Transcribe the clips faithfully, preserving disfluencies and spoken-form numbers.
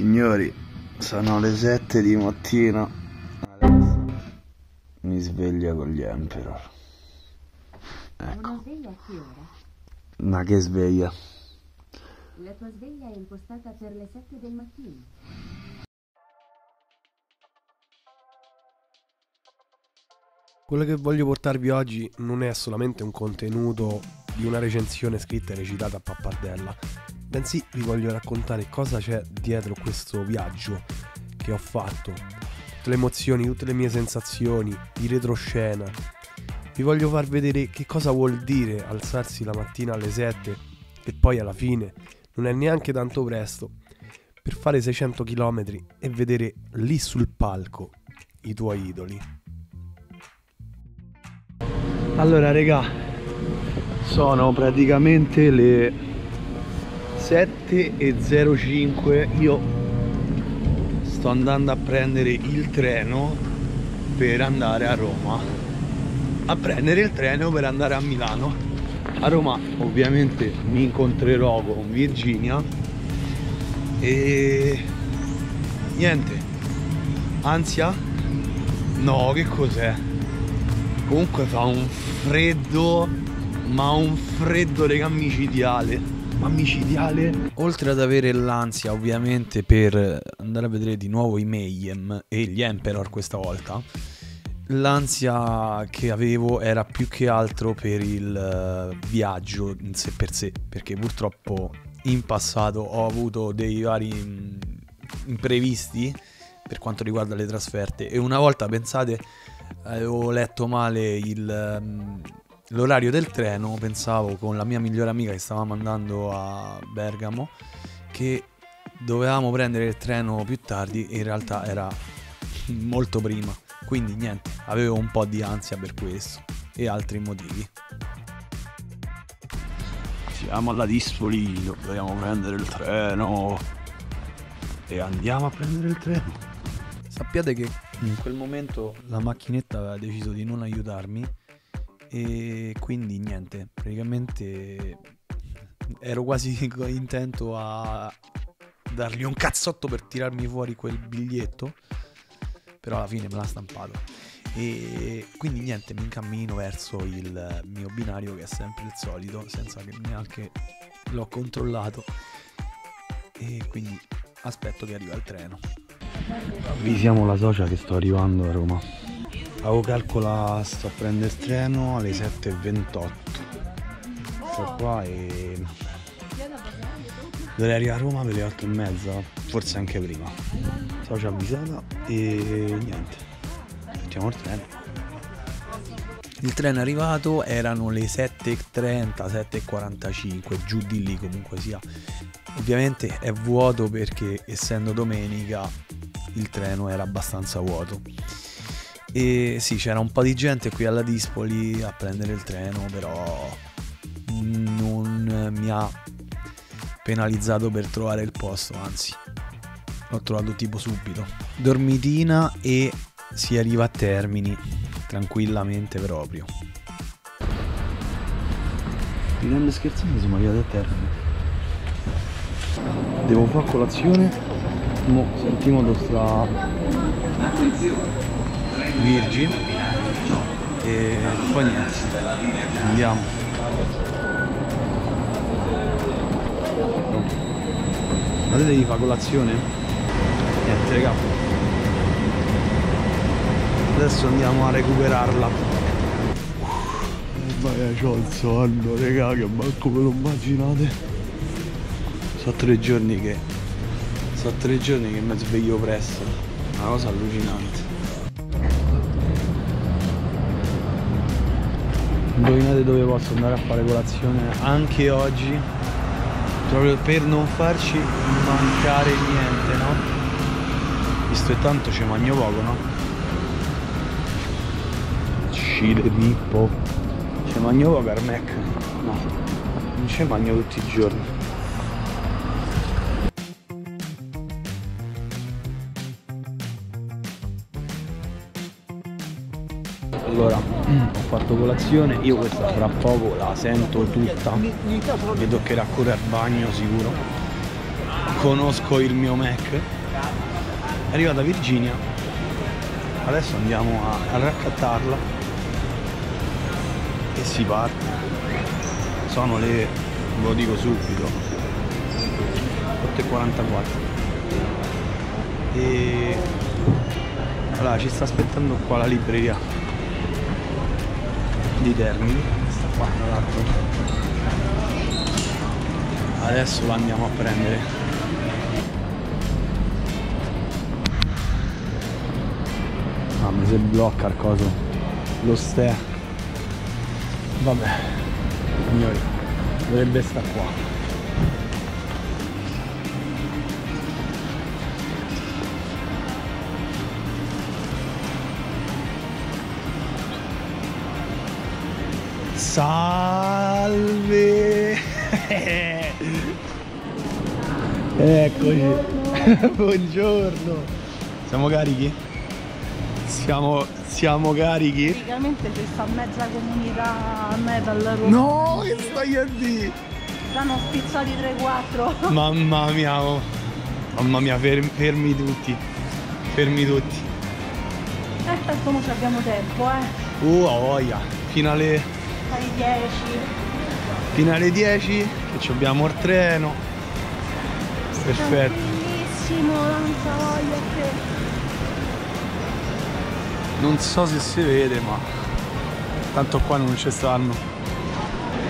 Signori, sono le sette di mattina. Adesso mi sveglio con gli Emperor. Ecco. Una sveglia a che ora? Ma che sveglia? La tua sveglia è impostata per le sette del mattino. Quello che voglio portarvi oggi non è solamente un contenuto di una recensione scritta e recitata a pappardella, bensì vi voglio raccontare cosa c'è dietro questo viaggio che ho fatto, tutte le emozioni, tutte le mie sensazioni, di retroscena. Vi voglio far vedere che cosa vuol dire alzarsi la mattina alle sette, che poi alla fine non è neanche tanto presto, per fare seicento chilometri e vedere lì sul palco i tuoi idoli. Allora regà, sono praticamente le sette e zero cinque, io sto andando a prendere il treno per andare a Roma, a prendere il treno per andare a Milano. A Roma ovviamente mi incontrerò con Virginia e niente, ansia? No, che cos'è? Comunque fa un freddo, ma un freddo raga micidiale, ma micidiale. Oltre ad avere l'ansia ovviamente per andare a vedere di nuovo i Mayhem e gli Emperor questa volta, l'ansia che avevo era più che altro per il viaggio in sé per sé, perché purtroppo in passato ho avuto dei vari imprevisti per quanto riguarda le trasferte e una volta, pensate, avevo letto male l'orario del treno, pensavo con la mia migliore amica che stavamo andando a Bergamo che dovevamo prendere il treno più tardi e in realtà era molto prima, quindi niente, avevo un po' di ansia per questo e altri motivi. Siamo alla Dispolino, dobbiamo prendere il treno e andiamo a prendere il treno. Sappiate che in quel momento la macchinetta aveva deciso di non aiutarmi e quindi niente, praticamente ero quasi intento a dargli un cazzotto per tirarmi fuori quel biglietto, però alla fine me l'ha stampato e quindi niente, mi incammino verso il mio binario che è sempre il solito senza che neanche l'ho controllato e quindi aspetto che arriva il treno. Avvisiamo la socia che sto arrivando a Roma. Avevo calcolato, sto a prendere il treno alle sette e ventotto. Sto qua e dovrei arrivare a Roma per le otto e mezza, forse anche prima. Socia avvisata e niente, facciamo il treno. Il treno è arrivato, erano le sette e trenta, sette e quarantacinque, giù di lì comunque sia. Ovviamente è vuoto perché essendo domenica il treno era abbastanza vuoto e sì, c'era un po' di gente qui alla Dispoli a prendere il treno, però non mi ha penalizzato per trovare il posto, anzi l'ho trovato tipo subito. Dormitina e si arriva a Termini tranquillamente proprio. Ridendo e scherzando siamo arrivati a Termini. Devo fare colazione, mo sentiamo dove sta Virgin e poi niente, andiamo. Guardate, devi fare colazione? Niente raga, adesso andiamo a recuperarla. Ma che c'ho il sonno raga, che manco ve lo immaginate. So tre giorni che. So tre giorni che mi sveglio presto. Una cosa allucinante. Indovinate dove posso andare a fare colazione anche oggi. Proprio per non farci mancare niente, no? Visto che tanto ci mangio poco, no? Cile Pippo. Ci mangio poco al Mac? No. Non ci mangio tutti i giorni. Allora, ho fatto colazione, io questa fra poco la sento tutta, mi toccherà correre al bagno sicuro. conosco il mio Mac. È arrivata Virginia, adesso andiamo a, a raccattarla e si parte. Sono le, ve lo dico subito, otto e quarantaquattro. E allora ci sta aspettando qua la libreria di Termini, sta qua tra l'altro. Adesso la andiamo a prendere. Mamma, se blocca il coso, lo ste. Vabbè, signori, dovrebbe sta qua. Salve! Eccoci, buongiorno. Buongiorno, siamo carichi? Siamo, siamo carichi? Praticamente c'è sta mezza comunità metal romana. No, che stai a dire? Stanno spizzati tre quattro. Mamma mia, oh. Mamma mia, fermi, fermi tutti, fermi tutti. Eh, tanto non abbiamo tempo, eh. Uh, a voglia, fino alle... alle dieci. Fino alle dieci che abbiamo il treno. Perfetto. Bellissimo, non so voglio che... non so se si vede, ma tanto qua non ci stanno.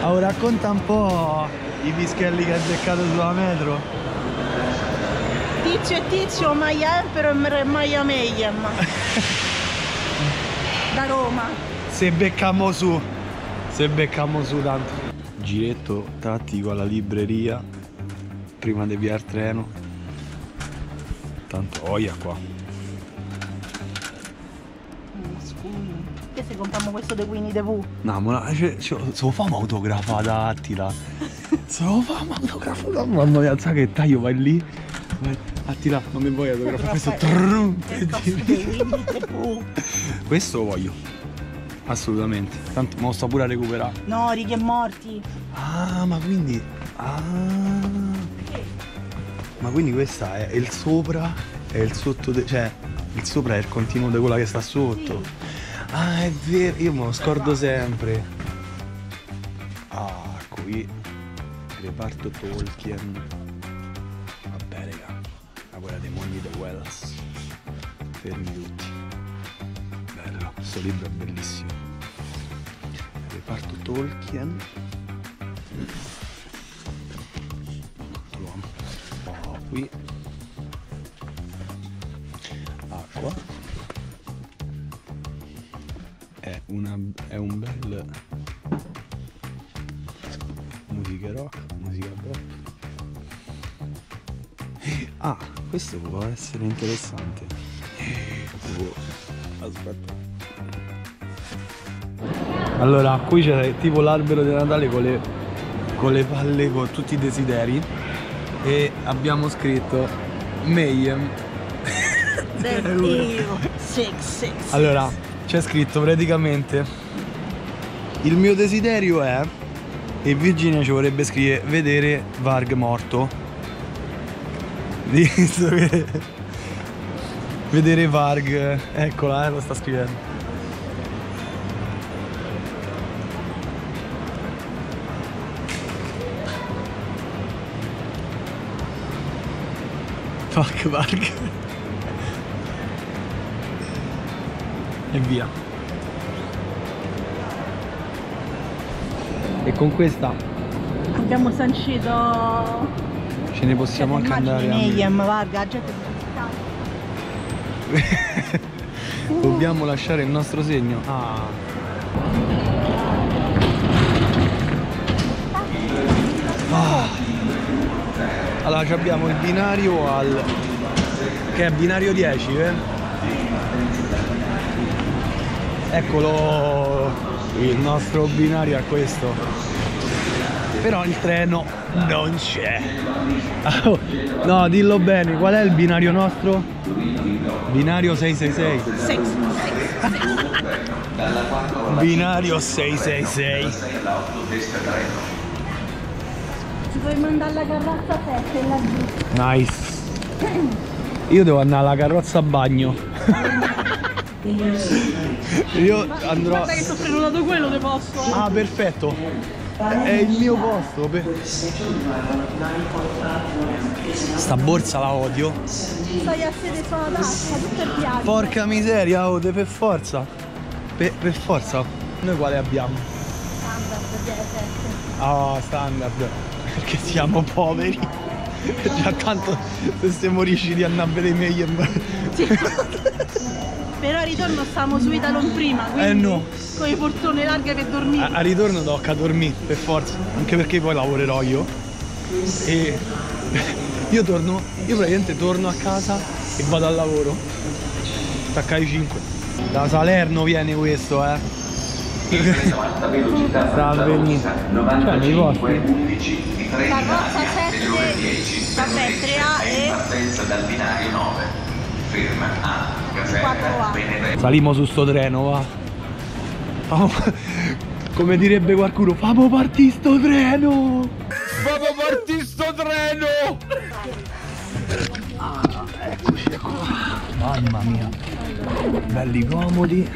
Oh, racconta un po' i pischelli che ha azzeccato sulla metro. Tizio e Tizio, Maya Emperor e Maya Mayhem. Da Roma. Se beccamo su, se beccamo su tanto. Giretto tattico alla libreria prima di via il treno. Tanto oia qua. Che se compriamo questo di Winnie the Pooh? No, ma se lo fa un'autografata Attila. Se lo fa un'autografata. Mamma mia, sai che taglio, vai lì. Attila, non mi vuoi autografare questo? Questo lo voglio. Assolutamente. Tanto me lo sto pure a recuperare. No, Righi e Morti. Ah, ma quindi... ah. Ma quindi questa è il sopra e il sotto, de, cioè il sopra è il continuo di quella che sta sotto. Sì. Ah, è vero, io me lo scordo sempre. Ah, qui reparto Tolkien. Vabbè raga, la quella dei mondi di Wells. Fermi tutti. Bello, questo libro è bellissimo. Reparto Tolkien. Qui acqua è, una, è un bel musica rock, musica pop. Ah, questo può essere interessante. Oh, aspetta, allora qui c'è tipo l'albero di Natale con le, con le palle, con tutti i desideri. E abbiamo scritto Mayhem. Allora, c'è scritto praticamente: il mio desiderio è... e Virginia ci vorrebbe scrivere vedere Varg morto. Visto che... vedere Varg. Eccola, eh, lo sta scrivendo. Fuck Varg. E via. E con questa abbiamo sancito. Ce ne possiamo anche andare a Mayhem, Varg, la gente è... Dobbiamo lasciare il nostro segno. Ah. Allora abbiamo il binario al... che è binario dieci, eh? Eccolo, il nostro binario è questo. Però il treno non c'è. Oh, no, dillo bene, qual è il binario nostro? Binario sei sei sei. Binario sei sei sei. ci puoi mandare la carrozza sette laggiù. Nice. Io devo andare alla carrozza a bagno. Io andrò. Guarda che sto prenotato quello che posso. Eh. Ah, perfetto. È il mio posto. Sta borsa la odio. Stai a sedere sulla tazza, tutto il piano. Porca miseria, ode, per forza. Per, per forza. Noi quale abbiamo? Standard sette. Oh, standard. Perché siamo poveri. Già tanto se siamo riusciti a andare Mayhem. Però al ritorno stavamo sui talon prima, quindi eh no, con le portone larghe per dormire. Al ritorno tocca dormire per forza, anche perché poi lavorerò io. E io torno, io praticamente torno a casa e vado al lavoro. Tacca ai cinque. Da Salerno viene questo, eh. Alta velocità Francia Rossa, novantacinque undici di trenta alle dieci, partenza e partenza dal binario nove, ferma A, caserta Benevento. Salimo su sto treno, va. Oh, come direbbe qualcuno, famo partì sto treno! Famo partì sto treno! Ah, eccoci qua. Mamma mia. Belli comodi.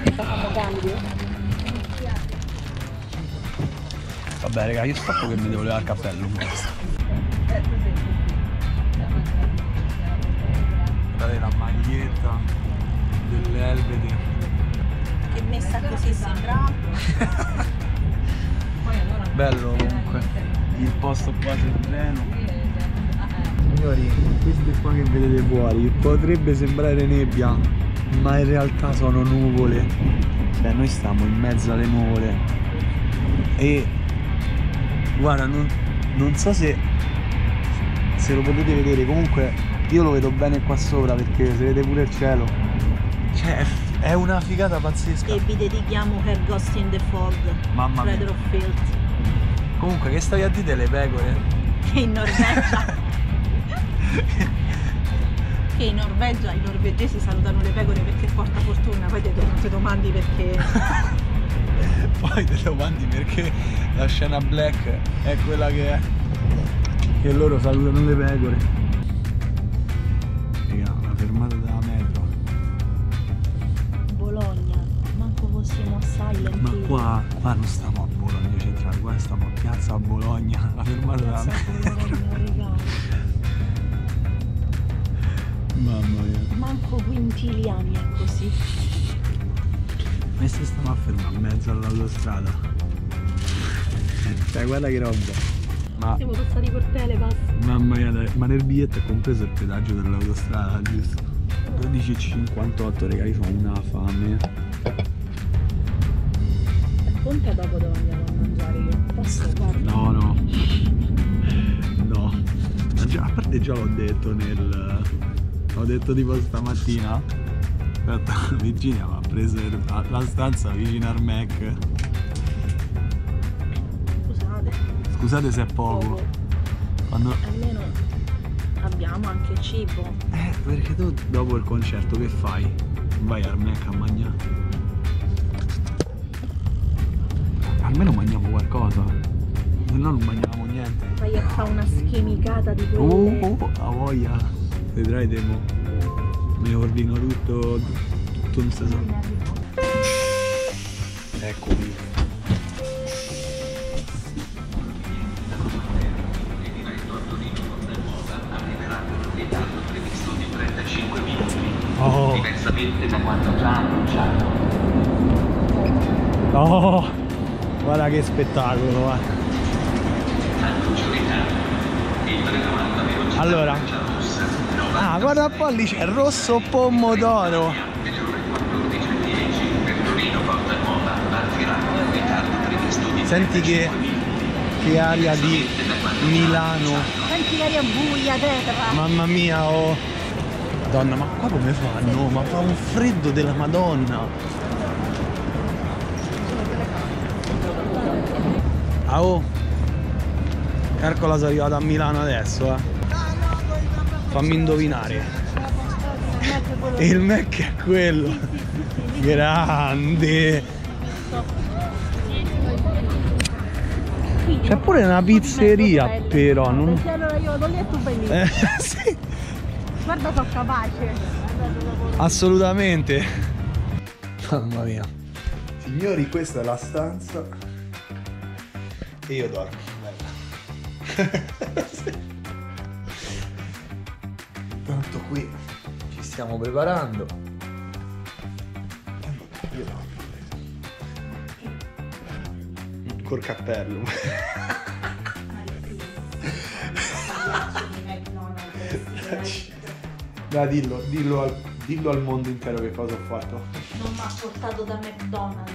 Vabbè raga, io stacco che mi devo levare il cappello. Guardate la maglietta dell'Elvete. Che messa così sembra. Bello comunque. Il posto qua sul treno. Signori, queste qua che vedete fuori potrebbe sembrare nebbia, ma in realtà sono nuvole. Beh, noi stiamo in mezzo alle nuvole. E guarda, non, non so se, se lo potete vedere, comunque io lo vedo bene qua sopra perché si vede pure il cielo. Cioè, è una figata pazzesca. E vi dedichiamo per Ghost in the Fog. Mamma mia. Comunque, che stavi a dire delle pecore? Che in Norvegia Che in Norvegia i norvegesi salutano le pecore perché porta fortuna. Poi te, te domandi perché. Poi te lo mandi perché la scena black è quella che è. Che loro salutano le pecore. Raga, la fermata della metro. Bologna, manco fossimo a Silent. Ma qua, qua non stiamo a Bologna centrale, qua stiamo a piazza Bologna. La fermata della metro. Bologna, mamma mia. Manco Quintiliani è così. E se stiamo a fermare in mezzo all'autostrada. Cioè guarda che roba. Ma siamo passati per Telepass. Mamma mia, ma nel biglietto è compreso il pedaggio dell'autostrada, giusto? dodici e cinquantotto, raga, io ho una fame. Conta dopo dove andiamo a mangiare io. Posso guardare? No, no. No. Ma già, a parte già l'ho detto nel. L'ho detto tipo stamattina. Aspetta, Virginia va. Preserva la stanza vicino al Mac. Scusate. Scusate se è poco. poco. Quando... Almeno abbiamo anche cibo. Eh, perché tu dopo il concerto che fai? Vai al Mac a mangiare. Almeno mangiamo qualcosa. Se no non mangiamo niente. Vai a fare una schemicata di quelle. Oh, oh, a voglia. Vedrai Demo. Mi ordino tutto. Eccomi. Oh. Diversamente da quanto già annunciato. Oh, guarda che spettacolo, va. Allora. Ah, guarda qua lì c'è il rosso pomodoro. Senti che, che aria di Milano. Senti l'aria buia, terra. Mamma mia, oh. Madonna, ma qua come fanno? Ma fa un freddo della Madonna. Ah, oh. Carcola sono arrivata a Milano adesso, eh. Fammi indovinare. Il Mac è quello. Grande. C'è pure una pizzeria, però non... Perché allora io non li è tu benissimo. Eh, sì. Guarda, sono capace. Assolutamente. Mamma mia. Signori, questa è la stanza. E io dormo. Bella. Sì. Tanto qui ci stiamo preparando. Io dormo. Col cappello. Dai, dillo, dillo al, dillo al mondo intero che cosa ho fatto. Non mi ha portato da McDonald's.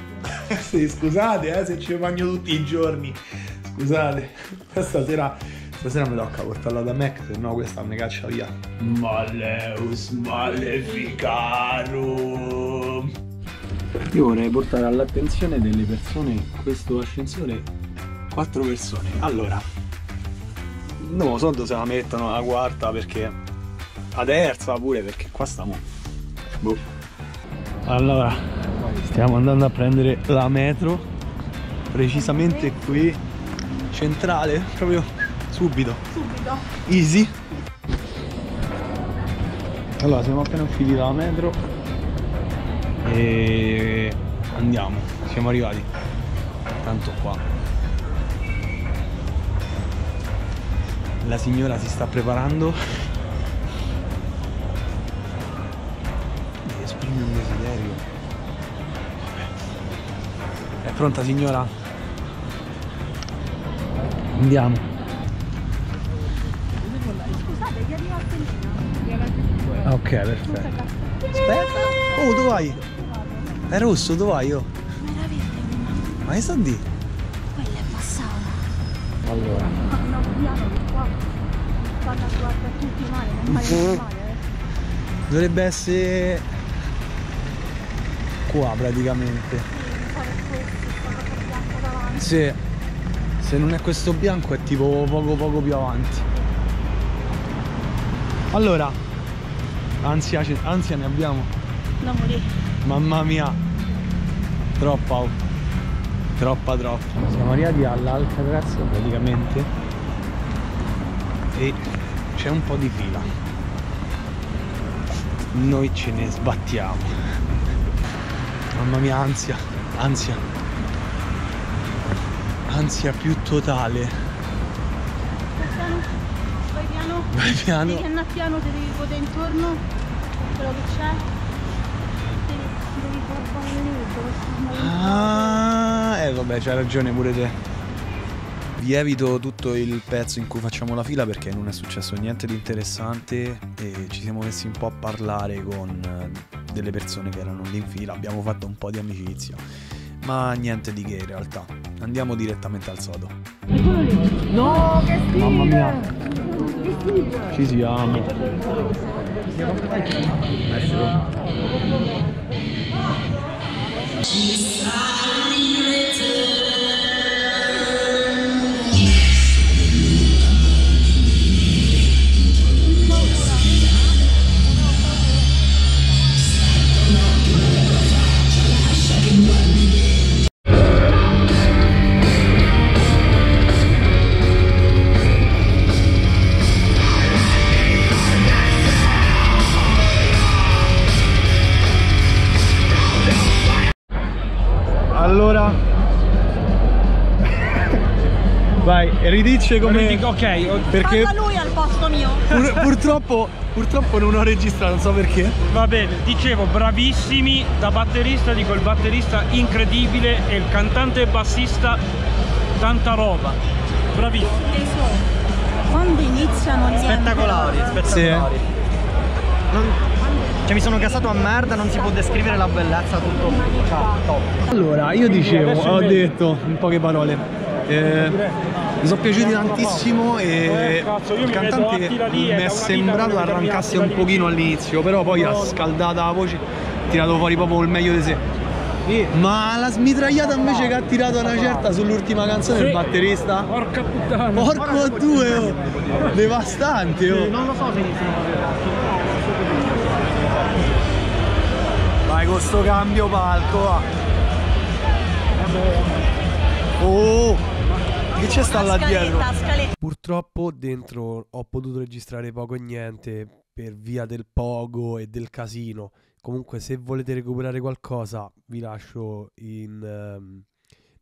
Sì, scusate eh, se ci bagno tutti i giorni. Scusate, stasera, stasera me tocca portarla da Mac, se no questa mi caccia via. Maleus maleficarum. Io vorrei portare all'attenzione delle persone questo ascensore. Quattro persone. Allora, non lo so dove se la mettono, la quarta, perché la terza pure, perché qua stiamo. Boh. Allora, stiamo andando a prendere la metro, precisamente qui, centrale, proprio subito. Subito. Easy. Allora, siamo appena usciti dalla metro. E andiamo, siamo arrivati. Tanto qua la signora si sta preparando. Mi esprime un desiderio. È pronta, signora? Andiamo. Scusate, chi arriva al tentino? Ok, perfetto. Aspetta. Oh, dove vai? È rosso, dove vai io? Ma era verde, mamma. Ma che sta di? Quella è passata. Allora. Ma non abbiamo che qua. Fanno a guardare tutti male, non mai male. Dovrebbe essere qua praticamente. Sì. Se non è questo bianco è tipo poco poco più avanti. Allora. Ansia, ansia ne abbiamo. Mamma mia, troppa, oh. troppa, troppa. Siamo arrivati all'Alcatraz praticamente e c'è un po' di fila. Noi ce ne sbattiamo. Mamma mia, ansia, ansia, ansia più totale. Vai piano, vai piano. Devi andare piano, ti devi godere intorno, quello che c'è. Ah, eh vabbè, c'hai ragione pure te. Vi evito tutto il pezzo in cui facciamo la fila perché non è successo niente di interessante e ci siamo messi un po' a parlare con delle persone che erano lì in fila, abbiamo fatto un po' di amicizia, ma niente di che in realtà. Andiamo direttamente al sodo. No, che schifo! Mamma mia! Ci siamo. Allora vai, ridice come... Ok, perché parla lui al posto mio. Pur, purtroppo, purtroppo non ho registrato, non so perché. Va bene, dicevo, bravissimi. Da batterista dico il batterista incredibile e il cantante e bassista tanta roba. Bravissimi. Quando iniziano gli spettacolari, spettacolari. Sì. Non... Cioè mi sono cassato a merda, non si può descrivere la bellezza, tutto cioè, top. Allora, io dicevo, ho detto in poche parole, eh, mi sono piaciuti tantissimo e il cantante mi è sembrato arrancasse un pochino all'inizio, però poi ha scaldata la voce, ha tirato fuori proprio il meglio di sé. Ma la smitragliata invece che ha tirato una certa sull'ultima canzone del batterista, porca puttana, porco due, oh. Devastante, oh. Non lo so se vai con sto cambio palco, va. Oh! Che c'è sta là dietro? Purtroppo dentro ho potuto registrare poco e niente per via del pogo e del casino. Comunque se volete recuperare qualcosa vi lascio in, um,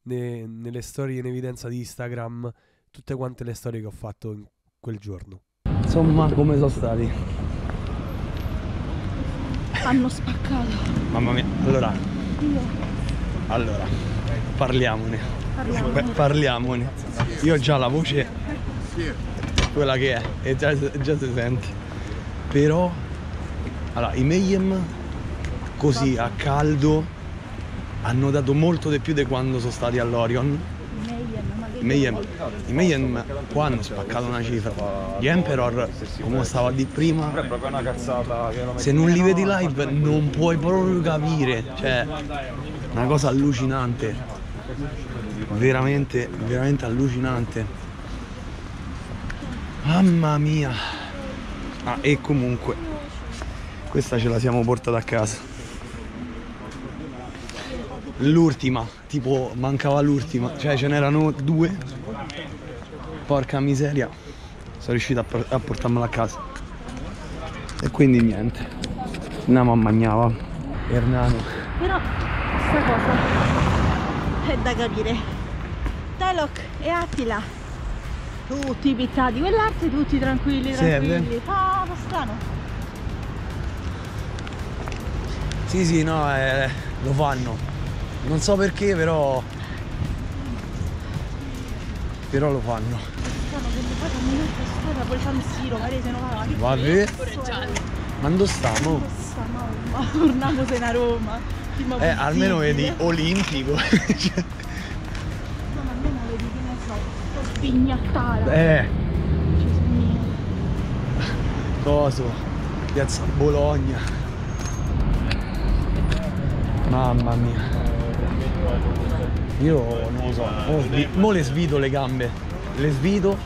ne, nelle storie in evidenza di Instagram tutte quante le storie che ho fatto in quel giorno. Insomma, come sono stati? Hanno spaccato. Mamma mia, allora Io. Allora, parliamone. Parliamone. Beh, parliamone. Io ho già la voce quella che è, e già, già si sente. Però allora, i Mayhem così a caldo hanno dato molto di più di quando sono stati all'Orion. I Mayhem, I Mayhem qua hanno spaccato una cifra. Gli Emperor, come stavo a dire prima, se non li vedi live non puoi proprio capire, cioè una cosa allucinante, veramente, veramente allucinante, mamma mia. Ah, e comunque questa ce la siamo portata a casa. L'ultima, tipo mancava l'ultima, cioè ce n'erano due. Porca miseria, sono riuscito a, por a portarmela a casa. E quindi niente, andiamo a mangiava. Ernano. Però questa cosa è da capire. Telok e Attila, tutti pizzati, quell'arte tutti tranquilli, tranquilli. Ah, fa strano. Sì, sì, no, eh, lo fanno. Non so perché, però... Però lo fanno. Vabbè. Ma dove stiamo? Ma torniamo se a Roma. Eh, almeno vedi olimpico. Cioè... No, ma almeno vedi, che ne so, spignattata. Eh. Coso. Piazza Bologna. Mamma mia, io non lo so, mo le svido le gambe, le svido.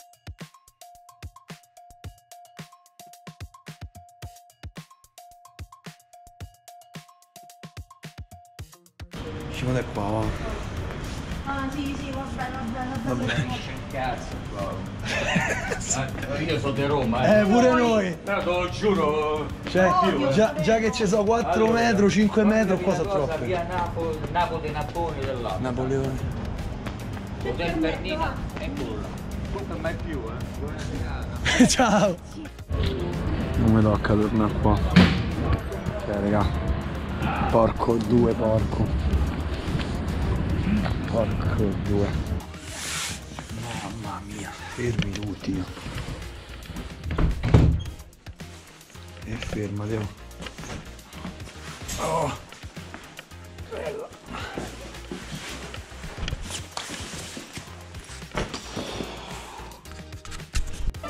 Usciamo da qua, va. Ah sì sì, va bene, va bene, va bene. Cazzo, io sono di Roma, eh. Eh, pure noi. Però te lo giuro. Cioè, più, eh. già, già che ci sono quattro allora, metri, cinque metri, qua sono troppo. Via Napoli, Napoli, Napoli dell'altro. Napoleone. Hotel Bernina e nulla. Tutta mai più, eh. Buona serata. Ciao. Non mi tocca tornare qua. Cioè, raga. Porco due, porco. Porco due. Mamma mia, fermi tutti. E fermati. Oh, bella.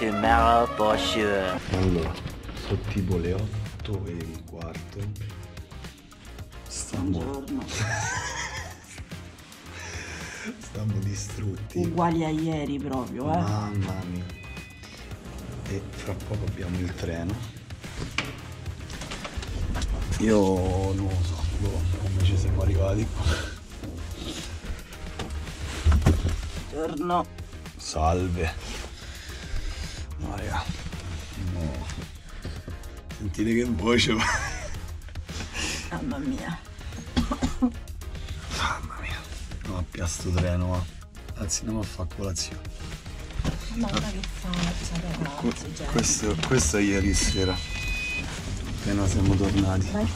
Allora, sono tipo le otto e un quarto. Stiamo... Stiamo distrutti. Uguali a ieri proprio, eh. Mamma mia. E fra poco abbiamo il treno. Io non lo so, come ci siamo arrivati qua. Buongiorno. Salve. No raga, no. Sentite che voce va. Mamma mia. Mamma mia. No, a piasto treno, va. Anzi, andiamo a fare colazione. Mamma che faccia, questo, questo è ieri sera. Appena siamo tornati. Vai.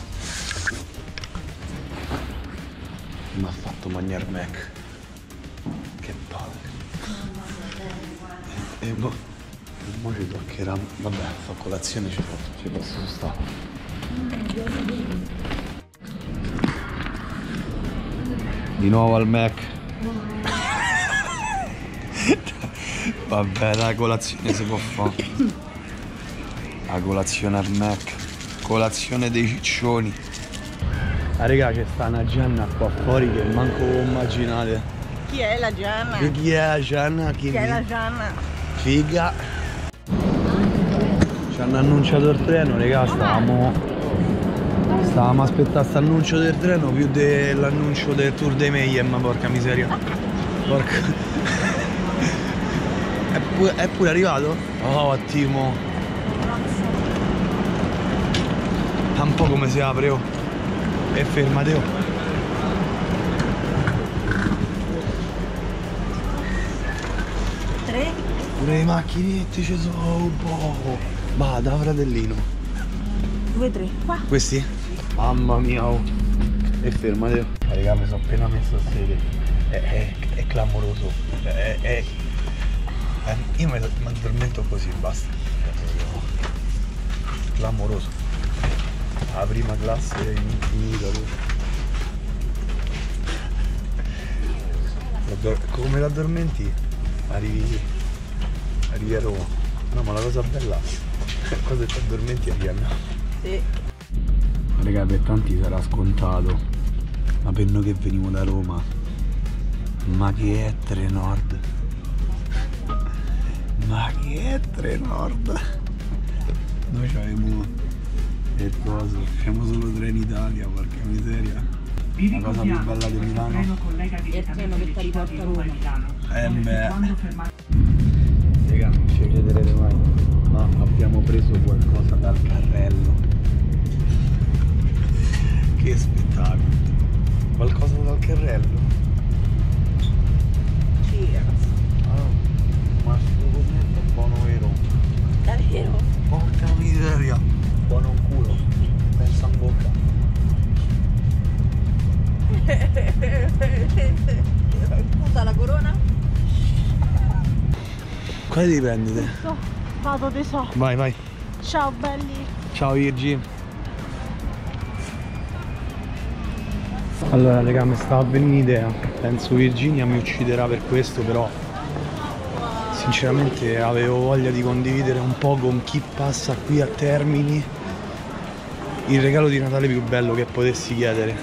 Mi ha fatto mangiare Mac. Che palle. E, e boh, mo ci toccherà. Vabbè, fa colazione, ci, ci posso stare. Di nuovo al Mac. Vabbè, la colazione si può fare. La colazione al Mac. Colazione dei ciccioni. Ah raga, c'è sta una Gianna qua fuori che manco immaginate. Chi è la Gianna? Che chi è la Gianna? Chi, chi è la Gianna? Figa. Ci hanno annunciato il treno, raga, stavamo Stavamo a aspettare sta annuncio del treno più dell'annuncio del tour dei Mayhem, porca miseria. Porca pure, è pure arrivato? Ottimo. Fa un po' come si apre, oh. E fermate, oh. Tre? Pure le macchinette ci sono, boh. Vada, fratellino. Due, tre, qua. Questi? Mamma mia, oh. E fermate, oh. Raga, mi sono appena messo a sedere. È, è, è clamoroso, è, è, è, io mi addormento così, basta, clamoroso, la prima classe è infinita, come l'addormenti arrivi, arrivi a Roma, no, ma la cosa bella è quando ti addormenti arrivi a Napoli. Sì. Raga, per tanti sarà scontato, ma per noi che venivo da Roma, ma che è Trenord? Ma che è Trenord? Noi c'avevamo il coso, facciamo solo treni Italia, porca miseria. La cosa più bella di Milano è il treno che ti riporta a Milano. Eh beh. Raga, non ci crederete mai, ma abbiamo preso qualcosa dal carrello. Che spettacolo. Qualcosa dal carrello? Ma sto cornetto è buono, vero? Davvero? Porca miseria! Buono un culo! Pensa in bocca! Scusa, la corona? Quale devi prendere? Vado, tesoro! Vai, vai! Ciao belli! Ciao Virgi! Allora raga, mi sta avvenendo un'idea. Penso Virginia mi ucciderà per questo, però sinceramente avevo voglia di condividere un po' con chi passa qui a Termini il regalo di Natale più bello che potessi chiedere.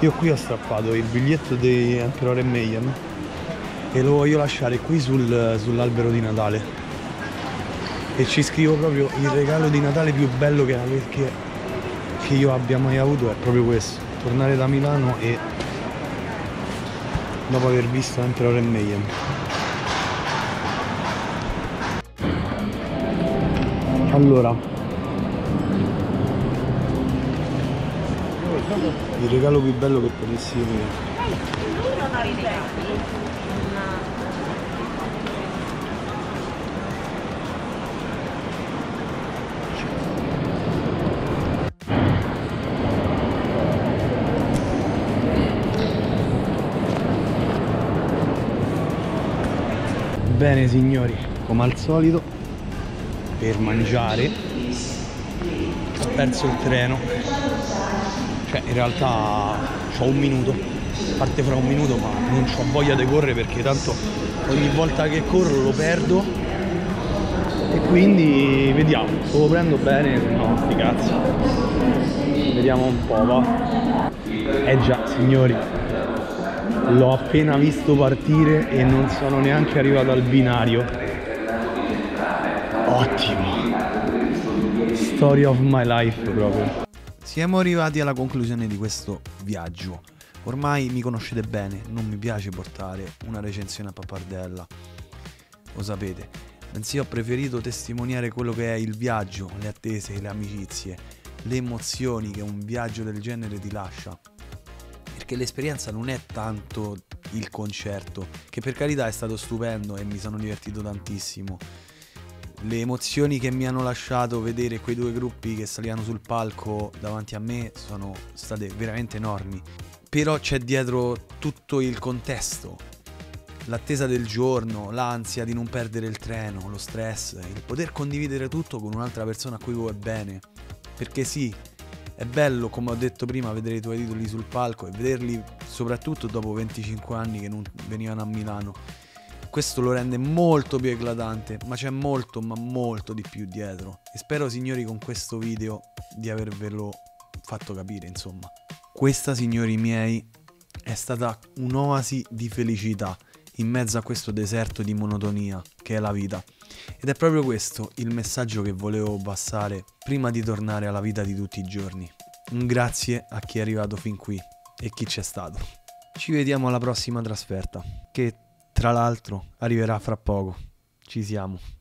Io qui ho strappato il biglietto di Emperor e Mayhem e lo voglio lasciare qui sul, sull'albero di Natale, e ci scrivo proprio il regalo di Natale più bello che, che, che io abbia mai avuto è proprio questo, tornare da Milano e dopo aver visto Emperor e Mayhem. Allora, il regalo più bello che potessi avere. Bene signori, come al solito, per mangiare ho perso il treno, cioè in realtà c'ho un minuto, parte fra un minuto, ma non c'ho voglia di correre perché tanto ogni volta che corro lo perdo, e quindi vediamo, se lo prendo bene, se no sti cazzi, vediamo un po', va. Eh già signori, l'ho appena visto partire e non sono neanche arrivato al binario. Ottimo, story of my life proprio. Siamo arrivati alla conclusione di questo viaggio. Ormai mi conoscete bene, non mi piace portare una recensione a pappardella, lo sapete, bensì ho preferito testimoniare quello che è il viaggio, le attese, le amicizie, le emozioni che un viaggio del genere ti lascia. Che l'esperienza non è tanto il concerto, che per carità è stato stupendo e mi sono divertito tantissimo. Le emozioni che mi hanno lasciato vedere quei due gruppi che salivano sul palco davanti a me sono state veramente enormi. Però c'è dietro tutto il contesto, l'attesa del giorno, l'ansia di non perdere il treno, lo stress, il poter condividere tutto con un'altra persona a cui vuoi bene. Perché sì, è bello, come ho detto prima, vedere i tuoi idoli sul palco e vederli soprattutto dopo venticinque anni che non venivano a Milano. Questo lo rende molto più eclatante, ma c'è molto, ma molto di più dietro. E spero, signori, con questo video di avervelo fatto capire, insomma. Questa, signori miei, è stata un'oasi di felicità in mezzo a questo deserto di monotonia che è la vita. Ed è proprio questo il messaggio che volevo passare prima di tornare alla vita di tutti i giorni. Un grazie a chi è arrivato fin qui e chi c'è stato. Ci vediamo alla prossima trasferta, che tra l'altro arriverà fra poco. Ci siamo.